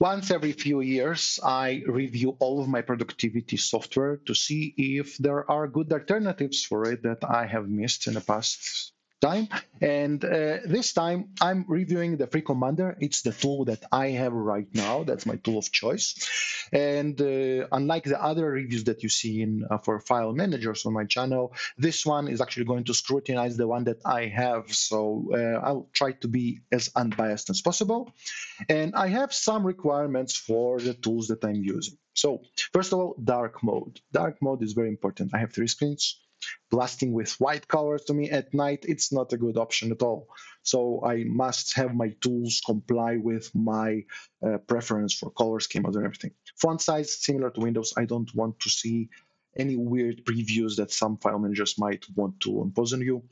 Once every few years, I review all of my productivity software to see if there are good alternatives for it that I have missed in the past time. And this time, I'm reviewing the Free Commander. It's the tool that I have right now. That's my tool of choice. And unlike the other reviews that you see in for file managers on my channel, this one is actually going to scrutinize the one that I have. So I'll try to be as unbiased as possible. And I have some requirements for the tools that I'm using. So first of all, dark mode. Dark mode is very important. I have 3 screens. Blasting with white colors to me at night, it's not a good option at all. So I must have my tools comply with my preference for color schemas and everything. Font size, similar to Windows, I don't want to see any weird previews that some file managers might want to impose on you.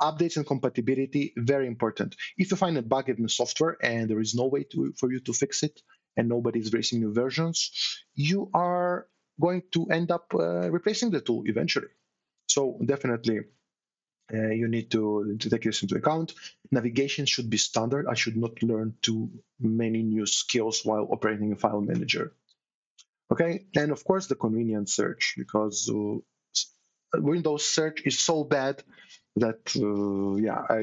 Updates and compatibility, very important. If you find a bug in the software and there is no way for you to fix it, and nobody's releasing new versions, you are going to end up replacing the tool eventually. So definitely you need to take this into account. Navigation should be standard. I should not learn too many new skills while operating a file manager. Okay, and of course the convenience search, because Windows search is so bad that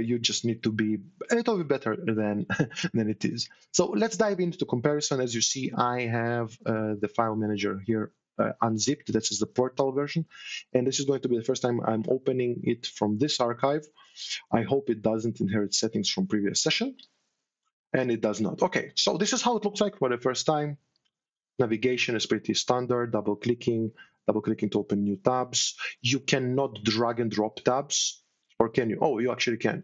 you just need to be a little bit better than it is. So let's dive into comparison. As you see, I have the file manager here. Unzipped, this is the portal version, and this is going to be the first time I'm opening it from this archive. I hope it doesn't inherit settings from previous session, and it does not. Okay, so this is how it looks like for the first time. Navigation is pretty standard, double-clicking to open new tabs. You cannot drag and drop tabs, or can you? Oh, you actually can.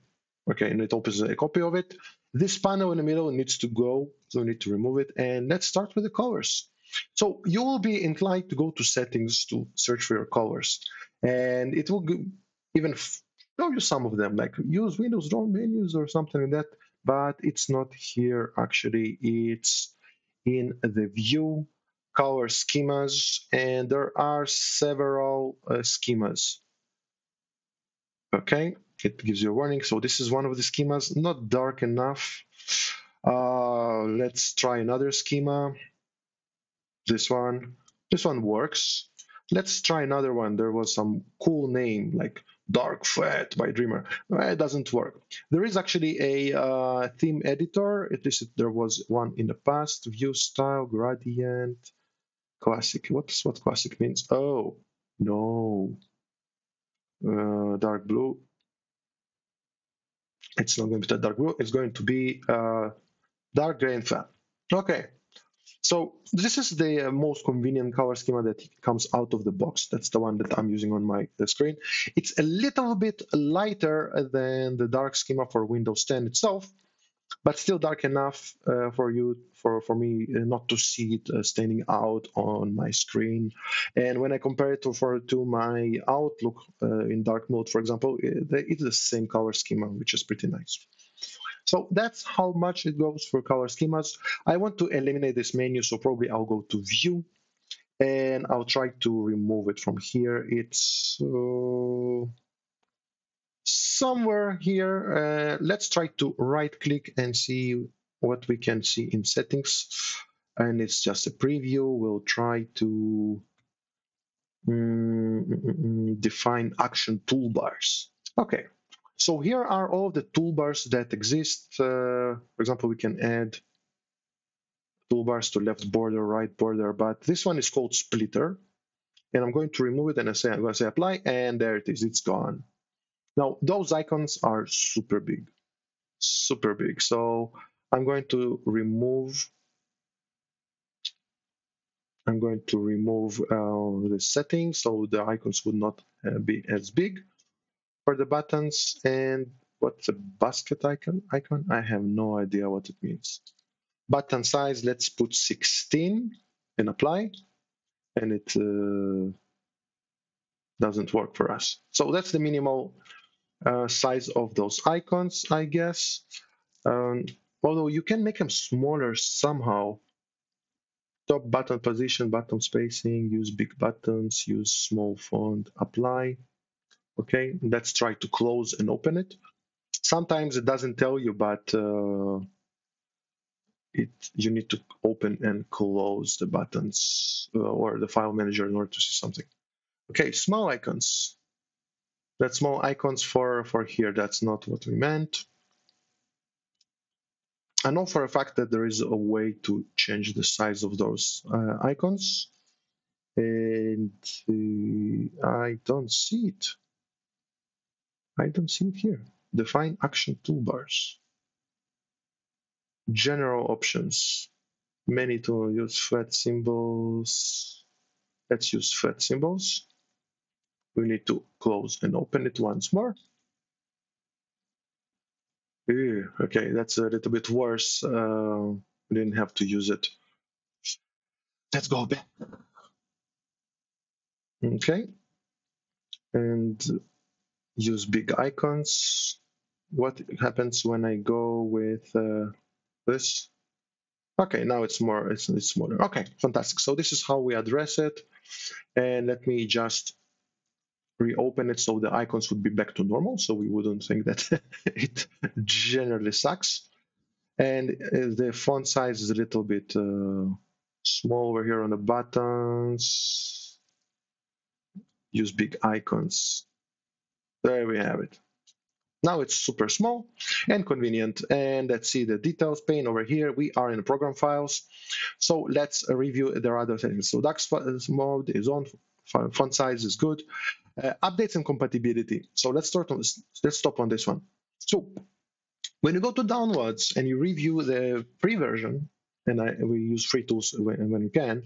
Okay, and it opens a copy of it. This panel in the middle needs to go, so we need to remove it, and let's start with the colors. So you will be inclined to go to settings to search for your colors, and it will even show you some of them, like use Windows Draw menus or something like that, but it's not here actually. It's in the view, color schemas, and there are several schemas. Okay, it gives you a warning. So this is one of the schemas, not dark enough. Let's try another schema. This one works. Let's try another one. There was some cool name like Dark Fat by Dreamer. It doesn't work. There is actually a theme editor. At least there was one in the past. View style, gradient, classic. What's what classic means? Oh, no. Dark blue. It's not going to be that dark blue. It's going to be dark gray and fat. Okay. So this is the most convenient color schema that comes out of the box. That's the one that I'm using on my screen. It's a little bit lighter than the dark schema for Windows 10 itself, but still dark enough for me not to see it standing out on my screen. And when I compare it to my Outlook in dark mode, for example, it's the same color schema, which is pretty nice. So that's how much it goes for color schemas. I want to eliminate this menu, so probably I'll go to view, and I'll try to remove it from here. It's somewhere here. Let's try to right-click and see what we can see in settings. And it's just a preview. We'll try to define action toolbars. Okay. So here are all the toolbars that exist. For example, we can add toolbars to left border, right border, but this one is called splitter. And I'm going to remove it, and I'm going to say apply, and there it is, it's gone. Now, those icons are super big, super big. So I'm going to remove the settings, so the icons would not be as big. For the buttons, and what's a basket icon? I have no idea what it means. Button size, let's put 16 and apply, and it doesn't work for us. So that's the minimal size of those icons, I guess. Although you can make them smaller somehow. Top button position, bottom spacing, use big buttons, use small font, apply. Okay, let's try to close and open it. Sometimes it doesn't tell you, but you need to open and close the buttons or the file manager in order to see something. Okay, small icons. That's small icons for here. That's not what we meant. I know for a fact that there is a way to change the size of those icons, and I don't see it. I don't see it here. Define action toolbars. General options. Many to use flat symbols. Let's use flat symbols. We need to close and open it once more. Ew, okay, that's a little bit worse. We didn't have to use it. Let's go back. Okay. And use big icons. What happens when I go with this? Okay, now it's more, it's smaller. Okay, fantastic. So this is how we address it. And let me just reopen it so the icons would be back to normal, so we wouldn't think that it generally sucks. And the font size is a little bit small over here on the buttons. Use big icons. There we have it. Now it's super small and convenient. And let's see the details pane over here. We are in program files. So let's review the other things. So DAX mode is on, font size is good. Updates and compatibility. So let's start on this. Let's stop on this one. So when you go to downloads and you review the free version, and we use free tools when you can,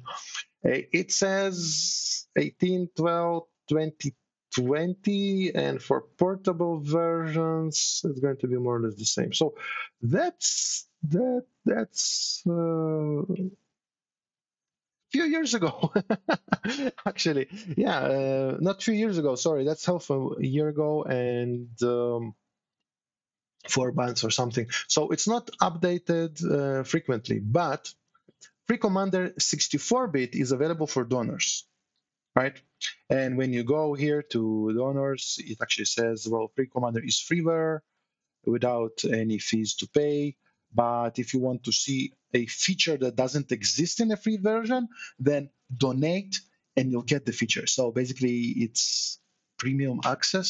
it says 18/12/2020, and for portable versions, it's going to be more or less the same. So that's few years ago actually, yeah, not 3 years ago, sorry, that's half a year ago, and 4 months or something. So it's not updated frequently, but Free Commander 64-bit is available for donors, right? And when you go here to donors, it actually says, well, Free Commander is freeware without any fees to pay. But if you want to see a feature that doesn't exist in a free version, then donate and you'll get the feature. So basically it's premium access,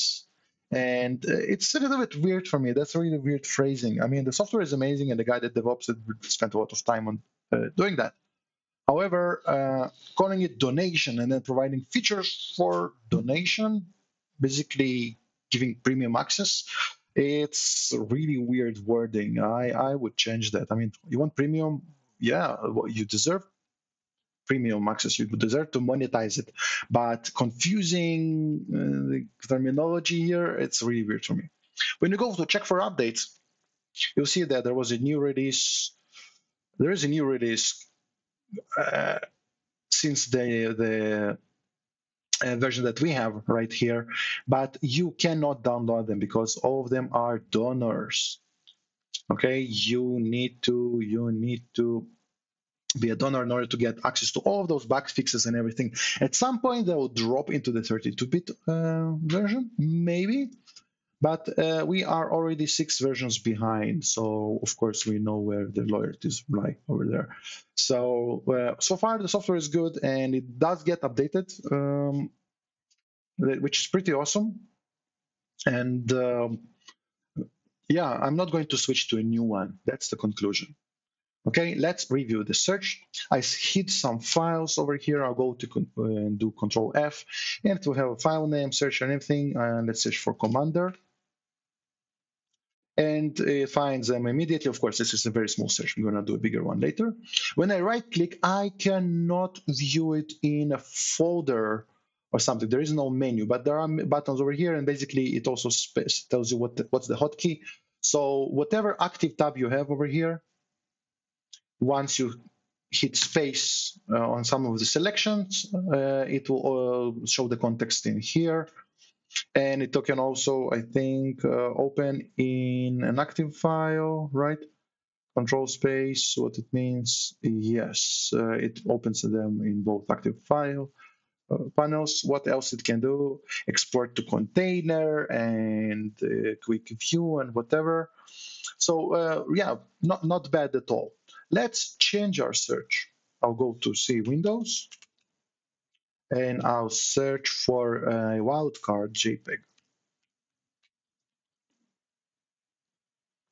and it's a little bit weird for me. That's really weird phrasing. I mean, the software is amazing and the guy that develops it spent a lot of time on doing that. However, calling it donation and then providing features for donation, basically giving premium access, it's really weird wording. I would change that. I mean, you want premium? Yeah, well, you deserve premium access. You deserve to monetize it. But confusing the terminology here, it's really weird for me. When you go to check for updates, you'll see that there was a new release. There is a new release since the version that we have right here, but you cannot download them because all of them are donors. Okay, you need to be a donor in order to get access to all of those bug fixes and everything. At some point they will drop into the 32-bit version, maybe, but we are already 6 versions behind, so of course we know where the loyalties lie over there. So so far the software is good and it does get updated, which is pretty awesome. And yeah, I'm not going to switch to a new one. That's the conclusion. Okay, let's review the search. I hid some files over here. I'll go to and do Control F, and to have a file name, search and everything. Let's search for Commander. And it finds them immediately. Of course, this is a very small search. I'm going to do a bigger one later. When I right-click, I cannot view it in a folder or something. There is no menu, but there are buttons over here, and basically it also tells you what's the hotkey. So whatever active tab you have over here, once you hit space on some of the selections, it will show the context in here. And it can also, I think, open in an active file, right? Control space, what it means. Yes, it opens them in both active file panels. What else it can do? Export to container and quick view and whatever. So yeah, not bad at all. Let's change our search. I'll go to C Windows, and I'll search for a wildcard JPEG.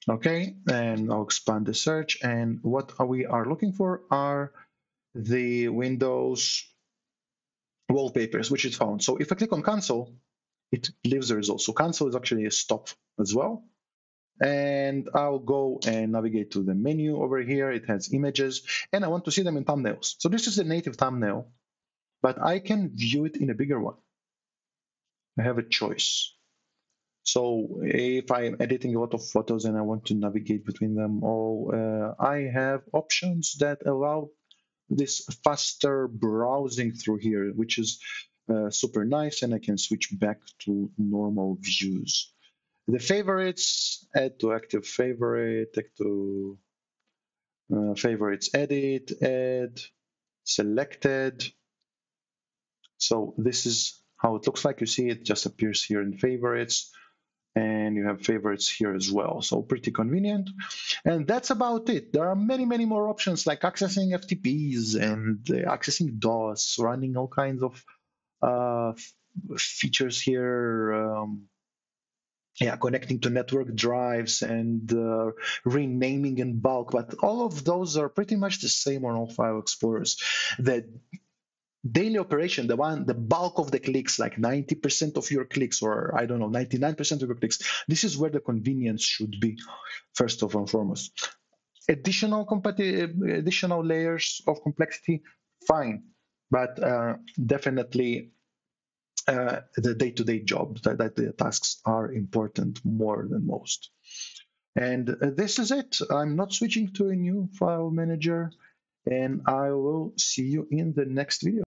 Okay, and I'll expand the search, and what we are looking for are the Windows wallpapers, which is found. So if I click on cancel, it leaves the results. So cancel is actually a stop as well. And I'll go and navigate to the menu over here. It has images, and I want to see them in thumbnails. So this is a native thumbnail, but I can view it in a bigger one. I have a choice. So if I'm editing a lot of photos and I want to navigate between them all, I have options that allow this faster browsing through here, which is super nice, and I can switch back to normal views. The favorites, add to active favorite, add to favorites, edit, add, selected. So this is how it looks like. You see it just appears here in favorites, and you have favorites here as well. So pretty convenient. And that's about it. There are many, many more options like accessing FTPs and accessing DOS, running all kinds of features here. Yeah, connecting to network drives and renaming in bulk, but all of those are pretty much the same on all file explorers. The daily operation, the bulk of the clicks, like 90% of your clicks, or I don't know, 99% of your clicks, this is where the convenience should be, first of and foremost. Additional layers of complexity, fine, but definitely the day-to-day job, the tasks are important more than most. And this is it. I'm not switching to a new file manager, and I will see you in the next video.